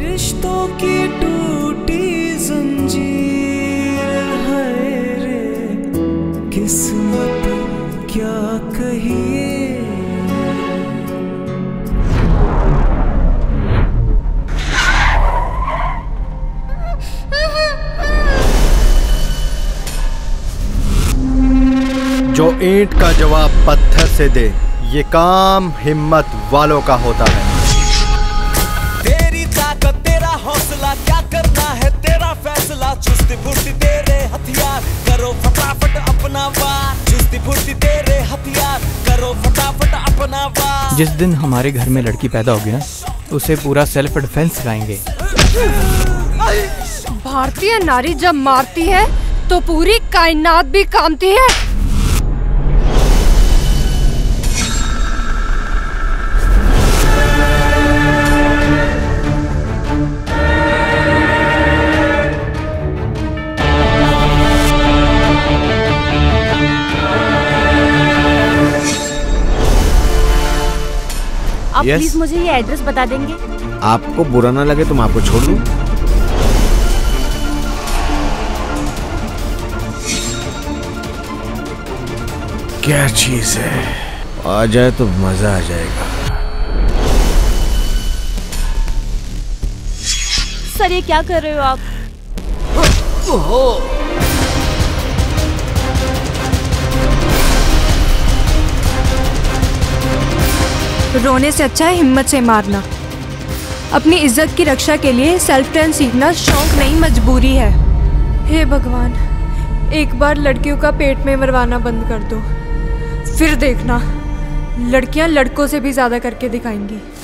रिश्तों की टूटी जंजीर है रे किस्मत क्या कहिए। जो ईंट का जवाब पत्थर से दे, ये काम हिम्मत वालों का होता है। तेरी ताकत तेरा हौसला, क्या करना है तेरा फैसला। चुस्ती फुर्ती तेरे हथियार, करो फटाफट अपना वार। चुस्ती फुर्ती तेरे हथियार, करो फटाफट अपना वार। जिस दिन हमारे घर में लड़की पैदा होगी ना, उसे पूरा सेल्फ डिफेंस सिखाएंगे। भारतीय नारी जब मारती है तो पूरी कायनात भी कामती है। आप प्लीज मुझे ये एड्रेस बता देंगे? आपको बुरा ना लगे तो मैं आपको छोड़ दूं। क्या चीज है, आ जाए तो मजा आ जाएगा। सर ये क्या कर रहे हो आप? रोने से अच्छा है हिम्मत से मारना। अपनी इज्जत की रक्षा के लिए सेल्फ डिफेंस सीखना शौक नहीं मजबूरी है। हे भगवान, एक बार लड़कियों का पेट में मरवाना बंद कर दो, फिर देखना लड़कियां लड़कों से भी ज्यादा करके दिखाएंगी।